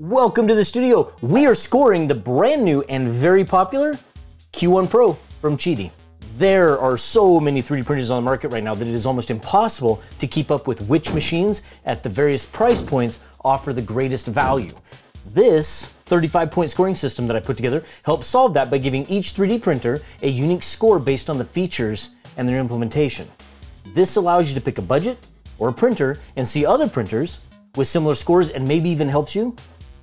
Welcome to the studio. We are scoring the brand new and very popular Q1 Pro from QIDI. There are so many 3D printers on the market right now that it is almost impossible to keep up with which machines at the various price points offer the greatest value. This 35-point scoring system that I put together helps solve that by giving each 3D printer a unique score based on the features and their implementation. This allows you to pick a budget or a printer and see other printers with similar scores, and maybe even helps you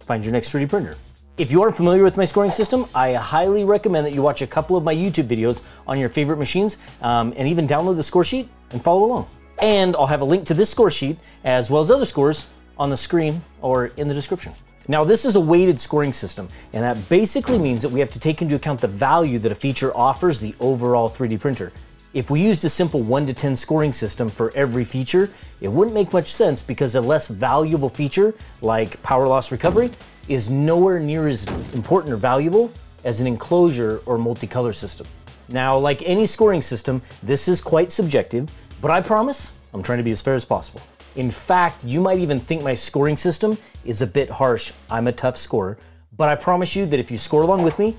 find your next 3D printer. If you aren't familiar with my scoring system, I highly recommend that you watch a couple of my YouTube videos on your favorite machines and even download the score sheet and follow along. And I'll have a link to this score sheet as well as other scores on the screen or in the description. Now, this is a weighted scoring system, and that basically means that we have to take into account the value that a feature offers the overall 3D printer. If we used a simple 1 to 10 scoring system for every feature, it wouldn't make much sense because a less valuable feature like power loss recovery is nowhere near as important or valuable as an enclosure or multicolor system. Now, like any scoring system, this is quite subjective, but I promise I'm trying to be as fair as possible. In fact, you might even think my scoring system is a bit harsh. I'm a tough scorer, but I promise you that if you score along with me,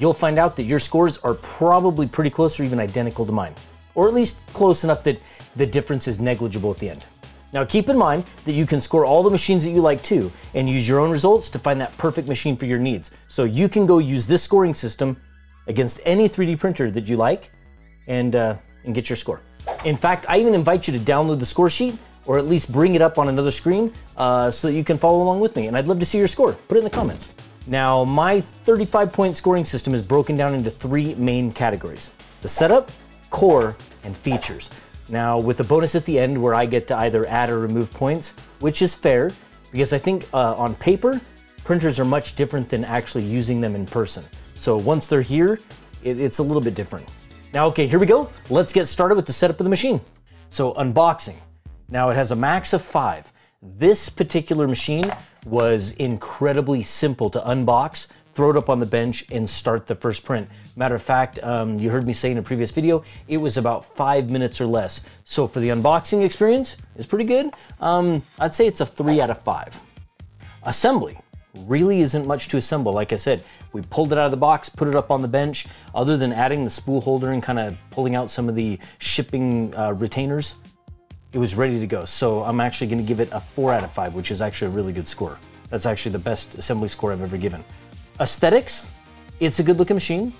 you'll find out that your scores are probably pretty close or even identical to mine, or at least close enough that the difference is negligible at the end. Now, keep in mind that you can score all the machines that you like too, and use your own results to find that perfect machine for your needs. So you can go use this scoring system against any 3D printer that you like and get your score. In fact, I even invite you to download the score sheet or at least bring it up on another screen so that you can follow along with me. And I'd love to see your score. Put it in the comments. Now, my 35-point scoring system is broken down into 3 main categories: the setup, core, and features. Now, with a bonus at the end where I get to either add or remove points, which is fair because I think on paper, printers are much different than actually using them in person. So once they're here, it's a little bit different. Now, okay, here we go. Let's get started with the setup of the machine. So, unboxing. Now, it has a max of 5. This particular machine was incredibly simple to unbox, throw it up on the bench, and start the first print. Matter of fact, you heard me say in a previous video, it was about 5 minutes or less. So for the unboxing experience, it's pretty good. I'd say it's a 3 out of 5. Assembly. Really isn't much to assemble. Like I said, we pulled it out of the box, put it up on the bench, other than adding the spool holder and kind of pulling out some of the shipping retainers. It was ready to go. So I'm actually gonna give it a 4 out of 5, which is actually a really good score. That's actually the best assembly score I've ever given. Aesthetics, it's a good looking machine.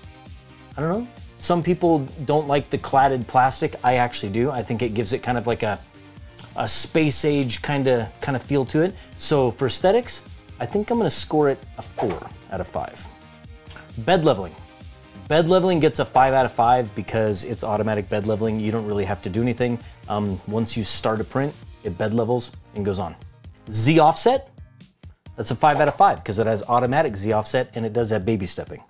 I don't know. Some people don't like the cladded plastic. I actually do. I think it gives it kind of like a space age kind of feel to it. So for aesthetics, I think I'm gonna score it a 4 out of 5. Bed leveling. Bed leveling gets a 5 out of 5 because it's automatic bed leveling. You don't really have to do anything. Once you start a print, it bed levels and goes on. Z offset, that's a 5 out of 5 because it has automatic Z offset and it does have baby stepping.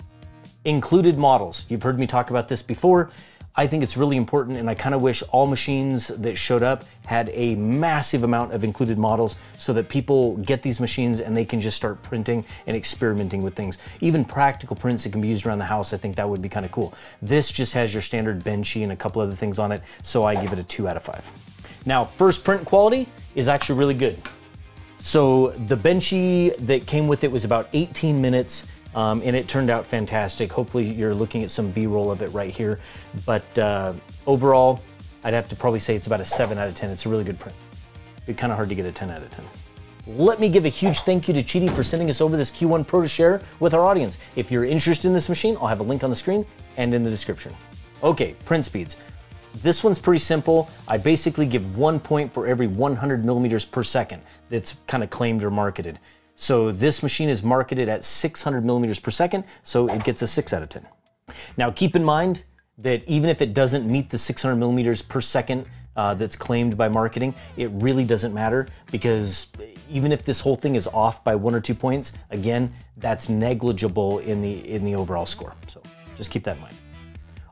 Included models. You've heard me talk about this before. I think it's really important, and I kind of wish all machines that showed up had a massive amount of included models so that people get these machines and they can just start printing and experimenting with things. Even practical prints that can be used around the house, I think that would be kind of cool. This just has your standard Benchy and a couple other things on it, so I give it a 2 out of 5. Now, first print quality is actually really good. So the Benchy that came with it was about 18 minutes. And it turned out fantastic. Hopefully you're looking at some B-roll of it right here. But overall, I'd have to probably say it's about a 7 out of 10. It's a really good print. It'd be kind of hard to get a 10 out of 10. Let me give a huge thank you to QIDI for sending us over this Q1 Pro to share with our audience. If you're interested in this machine, I'll have a link on the screen and in the description. Okay, print speeds. This one's pretty simple. I basically give 1 point for every 100 millimeters per second that's kind of claimed or marketed. So this machine is marketed at 600 millimeters per second, so it gets a 6 out of 10. Now, keep in mind that even if it doesn't meet the 600 millimeters per second that's claimed by marketing, it really doesn't matter, because even if this whole thing is off by 1 or 2 points, again, that's negligible in the overall score. So just keep that in mind.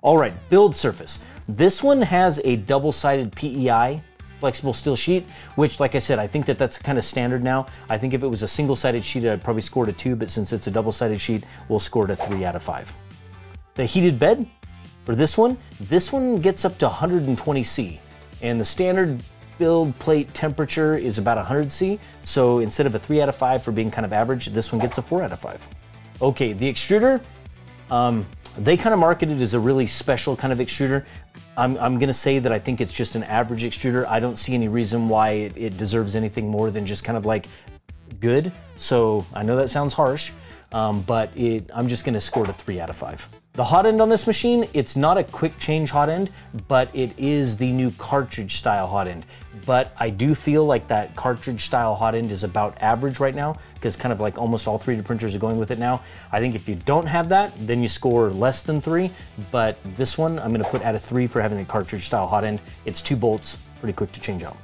All right, build surface. This one has a double-sided PEI, flexible steel sheet, which, like I said, I think that's kind of standard now. I think if it was a single-sided sheet, I'd probably score it a 2, but since it's a double-sided sheet, we'll score it a 3 out of 5. The heated bed for this one gets up to 120 C, and the standard build plate temperature is about 100°C, so instead of a 3 out of 5 for being kind of average, this one gets a 4 out of 5. Okay, the extruder, they kind of market it as a really special kind of extruder. I'm gonna say that I think it's just an average extruder. I don't see any reason why it deserves anything more than just kind of like good. So I know that sounds harsh, but I'm just gonna score it a 3 out of 5. The hot end on this machine, it's not a quick change hot end, but it is the new cartridge style hot end. But I do feel like that cartridge style hot end is about average right now, because kind of like almost all 3D printers are going with it now. I think if you don't have that, then you score less than 3, but this one I'm gonna put at a 3 for having a cartridge style hot end. It's 2 bolts, pretty quick to change out.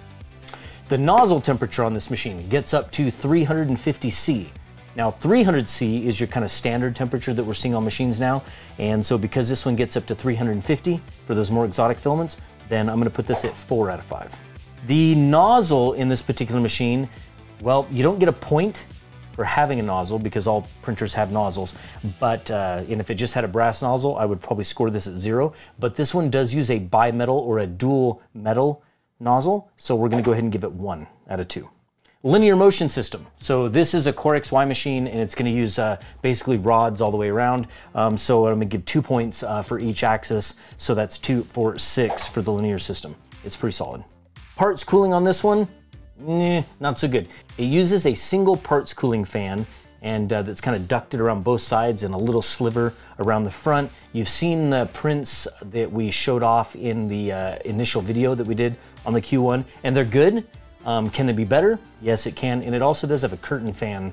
The nozzle temperature on this machine gets up to 350°C. Now 300°C is your kind of standard temperature that we're seeing on machines now, and so because this one gets up to 350 for those more exotic filaments, then I'm gonna put this at 4 out of 5. The nozzle in this particular machine, well, you don't get a point for having a nozzle because all printers have nozzles, but and if it just had a brass nozzle, I would probably score this at 0, but this one does use a bimetal or a dual metal nozzle, so we're gonna go ahead and give it 1 out of 2. Linear motion system. So this is a CoreXY machine, and it's going to use basically rods all the way around. So I'm going to give 2 points for each axis. So that's 2, 4, 6 for the linear system. It's pretty solid. Parts cooling on this one, not so good. It uses a single parts cooling fan, and that's kind of ducted around both sides and a little sliver around the front. You've seen the prints that we showed off in the initial video that we did on the Q1, and they're good. Can it be better? Yes, it can. And it also does have a curtain fan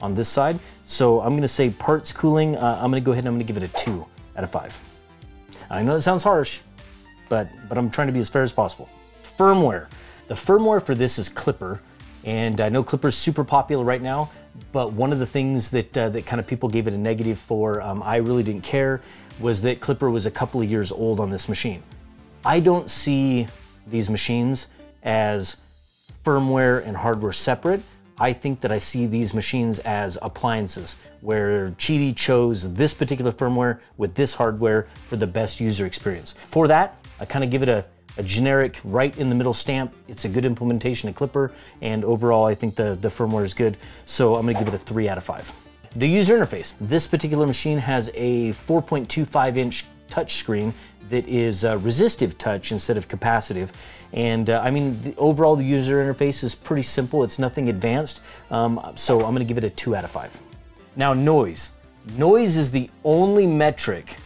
on this side. So I'm going to say parts cooling. I'm going to go ahead and I'm going to give it a 2 out of 5. I know that sounds harsh, but I'm trying to be as fair as possible. Firmware. The firmware for this is Klipper. And I know Klipper's super popular right now, but one of the things that, that kind of people gave it a negative for, I really didn't care, was that Klipper was a couple of years old on this machine. I don't see these machines as firmware and hardware separate. I think that I see these machines as appliances, where QIDI chose this particular firmware with this hardware for the best user experience. For that, I kind of give it a generic right in the middle stamp. It's a good implementation of Klipper, and overall I think the firmware is good, so I'm gonna give it a 3 out of 5. The user interface. This particular machine has a 4.25-inch touchscreen that is resistive touch instead of capacitive. And I mean, overall the user interface is pretty simple. It's nothing advanced. So I'm gonna give it a 2 out of 5. Now noise. Noise is the only metric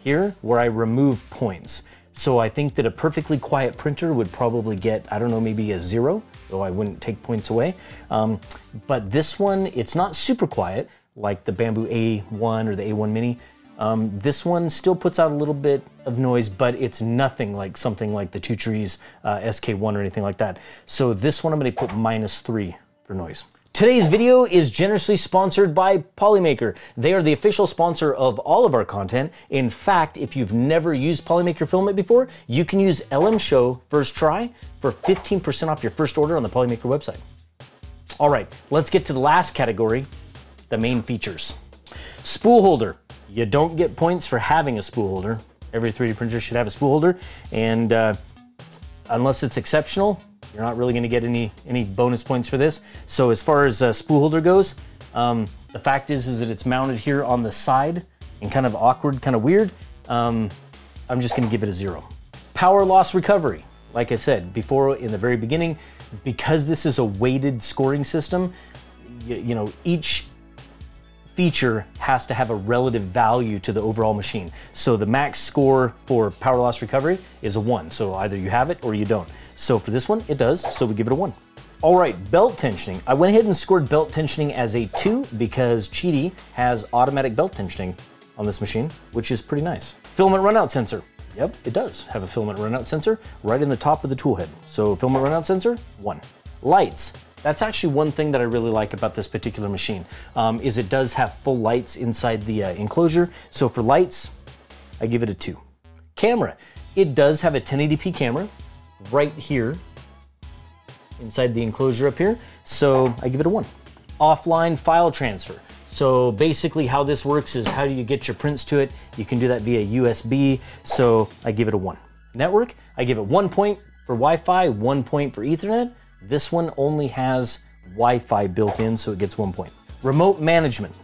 here where I remove points. So I think that a perfectly quiet printer would probably get, I don't know, maybe a 0, though I wouldn't take points away. But this one, it's not super quiet like the Bamboo A1 or the A1 Mini. This one still puts out a little bit of noise, but it's nothing like something like the Two Trees SK1 or anything like that. So this one I'm going to put -3 for noise. Today's video is generously sponsored by Polymaker. They are the official sponsor of all of our content. In fact, if you've never used Polymaker filament before, you can use LM Show first try for 15% off your first order on the Polymaker website. All right, let's get to the last category, the main features. Spool holder. You don't get points for having a spool holder. Every 3D printer should have a spool holder, and unless it's exceptional, you're not really gonna get any bonus points for this. So as far as spool holder goes, the fact is that it's mounted here on the side and kind of awkward, kind of weird. I'm just gonna give it a 0. Power loss recovery. Like I said before in the very beginning, because this is a weighted scoring system, you know, each feature has to have a relative value to the overall machine. So the max score for power loss recovery is a 1. So either you have it or you don't. So for this one, it does, so we give it a 1. All right, belt tensioning. I went ahead and scored belt tensioning as a 2 because QIDI has automatic belt tensioning on this machine, which is pretty nice. Filament runout sensor. Yep, it does have a filament runout sensor right in the top of the tool head. So filament runout sensor, 1. Lights. That's actually one thing that I really like about this particular machine, is it does have full lights inside the enclosure. So for lights, I give it a 2. Camera, it does have a 1080p camera right here inside the enclosure up here. So I give it a 1. Offline file transfer. So basically how this works is how do you get your prints to it? You can do that via USB. So I give it a 1. Network, I give it 1 point For Wi-Fi, 1 point for Ethernet. This one only has Wi-Fi built in, so it gets 1 point. Remote management.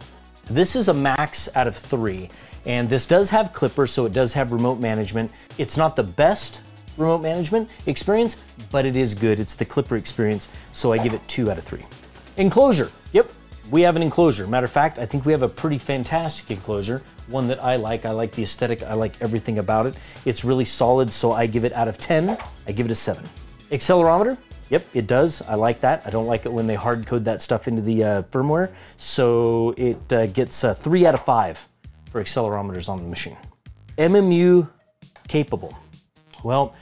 This is a max out of 3, and this does have Klipper, so it does have remote management. It's not the best remote management experience, but it is good. It's the Klipper experience, so I give it 2 out of 3. Enclosure. Yep, we have an enclosure. Matter of fact, I think we have a pretty fantastic enclosure, one that I like. I like the aesthetic. I like everything about it. It's really solid, so I give it out of 10. I give it a 7. Accelerometer. Yep, it does. I like that. I don't like it when they hard code that stuff into the firmware. So it gets a 3 out of 5 for accelerometers on the machine. MMU capable. Well,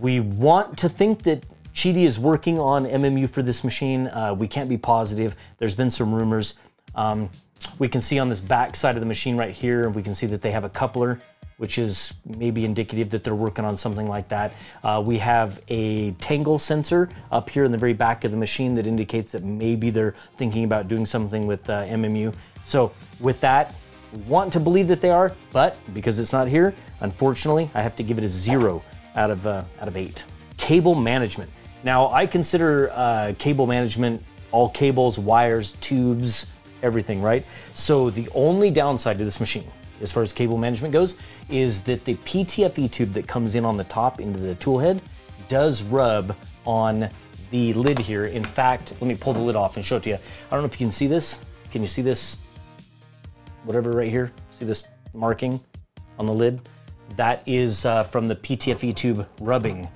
we want to think that QIDI is working on MMU for this machine. We can't be positive. There's been some rumors. We can see on this back side of the machine right here, we can see that they have a coupler, which is maybe indicative that they're working on something like that. We have a tangle sensor up here in the very back of the machine that indicates that maybe they're thinking about doing something with MMU. So with that, want to believe that they are, but because it's not here, unfortunately, I have to give it a 0 out of 8. Cable management. Now I consider cable management all cables, wires, tubes, everything, right? So the only downside to this machine, as far as cable management goes, is that the PTFE tube that comes in on the top into the tool head does rub on the lid here. In fact, let me pull the lid off and show it to you. I don't know if you can see this. Can you see this? Whatever right here, see this marking on the lid? That is from the PTFE tube rubbing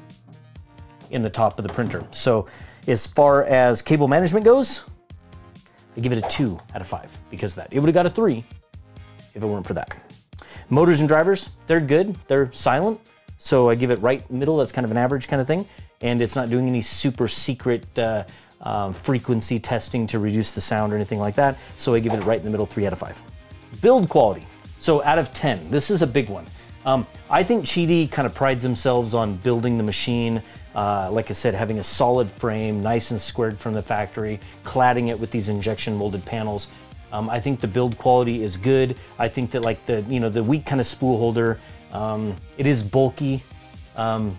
in the top of the printer. So as far as cable management goes, I give it a 2 out of 5 because of that. It would have got a 3 if it weren't for that. Motors and drivers, they're good, they're silent. So I give it right middle, that's kind of an average kind of thing. And it's not doing any super secret frequency testing to reduce the sound or anything like that. So I give it right in the middle, 3 out of 5. Build quality, so out of 10. This is a big one. I think QIDI kind of prides themselves on building the machine. Like I said, having a solid frame, nice and squared from the factory, cladding it with these injection molded panels. I think the build quality is good. I think that like the, you know, the weak kind of spool holder, it is bulky. And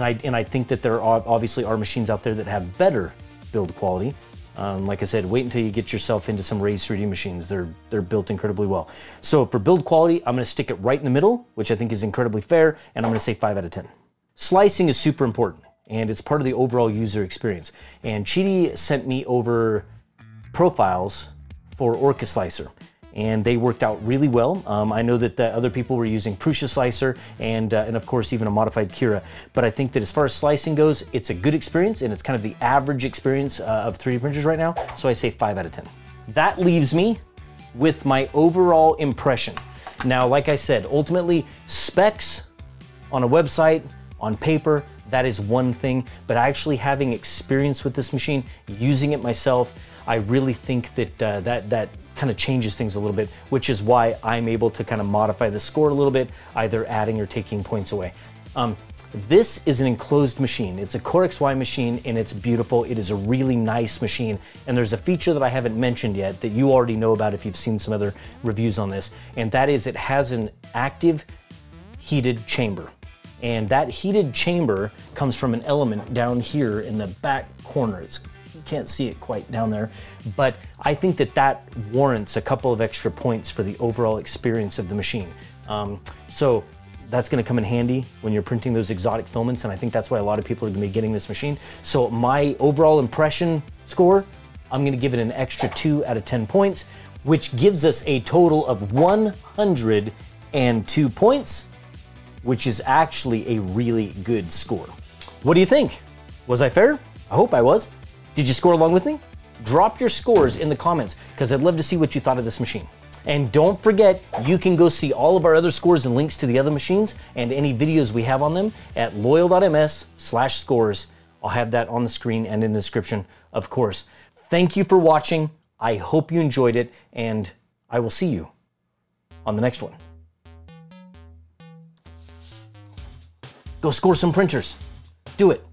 I think that there are obviously machines out there that have better build quality. Like I said, wait until you get yourself into some raised 3D machines. They're built incredibly well. So for build quality, I'm gonna stick it right in the middle, which I think is incredibly fair. And I'm gonna say 5 out of 10. Slicing is super important and it's part of the overall user experience. And QIDI sent me over profiles for Orca Slicer, and they worked out really well. I know that other people were using Prusa Slicer and of course even a modified Kura, but I think that as far as slicing goes, it's a good experience and it's kind of the average experience of 3D printers right now, so I say 5 out of 10. That leaves me with my overall impression. Now, like I said, ultimately specs on a website, on paper, that is one thing, but actually having experience with this machine, using it myself, I really think that that kind of changes things a little bit, which is why I'm able to kind of modify the score a little bit, either adding or taking points away. This is an enclosed machine. It's a CoreXY machine and it's beautiful. It is a really nice machine. And there's a feature that I haven't mentioned yet that you already know about if you've seen some other reviews on this. And that is it has an active heated chamber. And that heated chamber comes from an element down here in the back corner. You can't see it quite down there, but I think that that warrants a couple of extra points for the overall experience of the machine. So that's gonna come in handy when you're printing those exotic filaments, and I think that's why a lot of people are gonna be getting this machine. So my overall impression score, I'm gonna give it an extra 2 out of 10 points, which gives us a total of 102 points, which is actually a really good score. What do you think? Was I fair? I hope I was. Did you score along with me? Drop your scores in the comments because I'd love to see what you thought of this machine. And don't forget, you can go see all of our other scores and links to the other machines and any videos we have on them at loyal.ms/scores. I'll have that on the screen and in the description, of course. Thank you for watching. I hope you enjoyed it, and I will see you on the next one. Go score some printers. Do it.